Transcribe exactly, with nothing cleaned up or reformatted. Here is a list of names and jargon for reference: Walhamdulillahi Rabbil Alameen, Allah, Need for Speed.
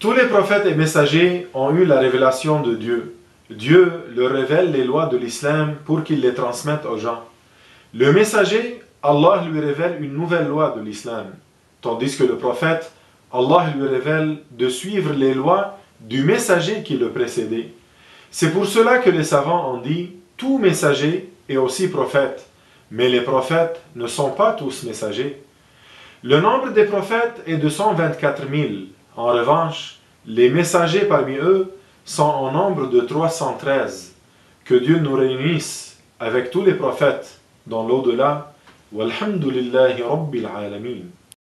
Tous les prophètes et messagers ont eu la révélation de Dieu. Dieu leur révèle les lois de l'islam pour qu'ils les transmettent aux gens. Le messager, Allah lui révèle une nouvelle loi de l'islam, tandis que le prophète, Allah lui révèle de suivre les lois du messager qui le précédait. C'est pour cela que les savants ont dit « tout messager est aussi prophète », mais les prophètes ne sont pas tous messagers. Le nombre des prophètes est de cent vingt-quatre mille. En revanche, les messagers parmi eux sont en nombre de trois cent treize. Que Dieu nous réunisse avec tous les prophètes dans l'au-delà. Walhamdulillahi Rabbil Alameen.